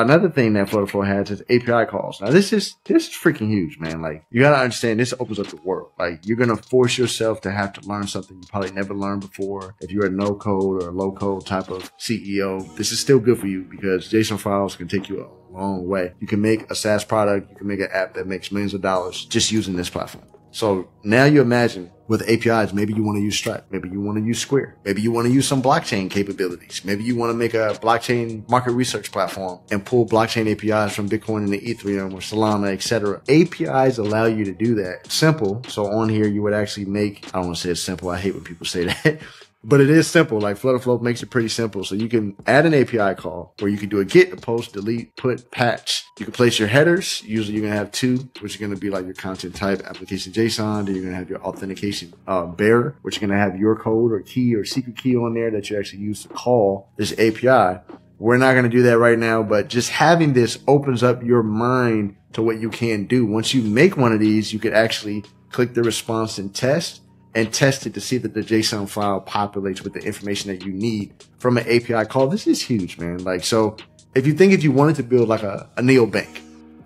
Another thing that FlutterFlow has is API calls. Now this is freaking huge, man. Like, you gotta understand, this opens up the world. Like, you're gonna force yourself to have to learn something you probably never learned before. If you're a no code or a low code type of CEO, this is still good for you because JSON files can take you a long way. You can make a SaaS product, you can make an app that makes millions of dollars just using this platform. So now you imagine with APIs, maybe you want to use Stripe. Maybe you want to use Square. Maybe you want to use some blockchain capabilities. Maybe you want to make a blockchain market research platform and pull blockchain APIs from Bitcoin into Ethereum or Solana, etc. APIs allow you to do that. Simple. So on here, you would actually make, I don't want to say it's simple. I hate when people say that. But it is simple. Like, FlutterFlow makes it pretty simple. So you can add an API call where you can do a get, a post, delete, put, patch. You can place your headers. Usually you're going to have two, which is going to be like your content type, application JSON. Then you're going to have your authentication bearer, which is going to have your code or key or secret key on there that you actually use to call this API. We're not going to do that right now, but just having this opens up your mind to what you can do. Once you make one of these, you could actually click the response and test. And test it to see that the JSON file populates with the information that you need from an API call. This is huge, man. Like, so if you wanted to build like a neobank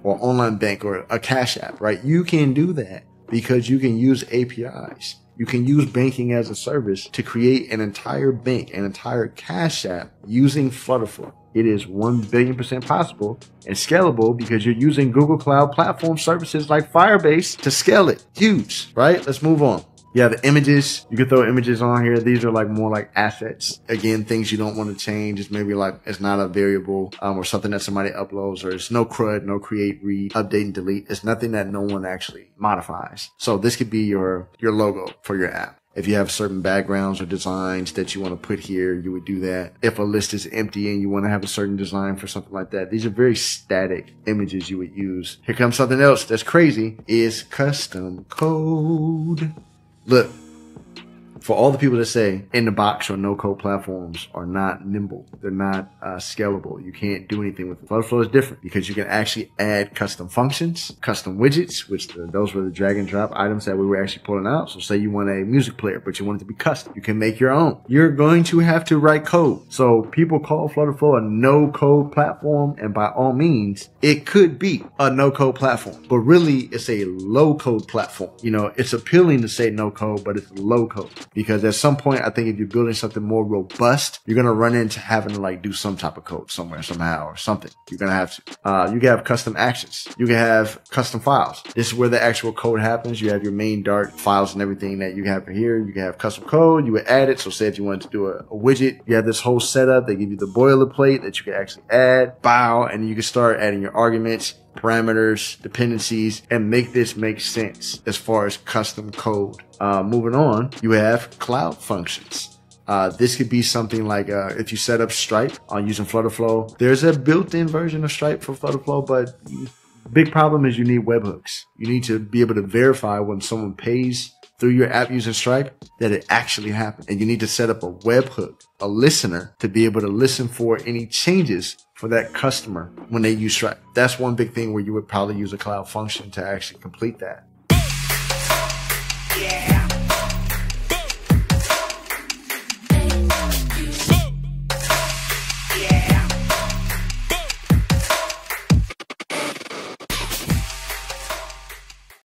or online bank or a cash app, right? You can do that because you can use APIs. You can use banking as a service to create an entire bank, an entire cash app using FlutterFlow. It is 1,000,000,000% possible and scalable because you're using Google Cloud platform services like Firebase to scale it. Huge, right? Let's move on. Yeah, the images, you can throw images on here. These are like more like assets. Again, things you don't want to change. It's maybe like it's not a variable or something that somebody uploads, or it's no CRUD, no create, read, update, and delete. It's nothing that no one actually modifies. So this could be your logo for your app. If you have certain backgrounds or designs that you want to put here, you would do that. If a list is empty and you want to have a certain design for something like that, these are very static images you would use. Here comes something else that's crazy, is custom code. Look, for all the people that say in-the-box or no-code platforms are not nimble, they're not scalable, you can't do anything with it. FlutterFlow is different because you can actually add custom functions, custom widgets, which those were the drag-and-drop items that we were actually pulling out. So say you want a music player, but you want it to be custom. You can make your own. You're going to have to write code. So people call FlutterFlow a no-code platform, and by all means, it could be a no-code platform. But really, it's a low-code platform. You know, it's appealing to say no-code, but it's low-code. Because at some point, I think if you're building something more robust, you're going to run into having to like do some type of code somewhere, somehow, or something. You're going to have to, you can have custom actions. You can have custom files. This is where the actual code happens. You have your main Dart files and everything that you have here. You can have custom code. You would add it. So say if you wanted to do a widget, you have this whole setup. They give you the boilerplate that you can actually add, bow, and you can start adding your arguments, parameters, dependencies, and make this make sense as far as custom code. Moving on, you have cloud functions. This could be something like if you set up Stripe on using FlutterFlow, there's a built-in version of Stripe for FlutterFlow, but big problem is you need webhooks. You need to be able to verify when someone pays through your app using Stripe that it actually happened. And you need to set up a webhook, a listener, to be able to listen for any changes for that customer when they use Stripe. That's one big thing where you would probably use a cloud function to actually complete that. Yeah.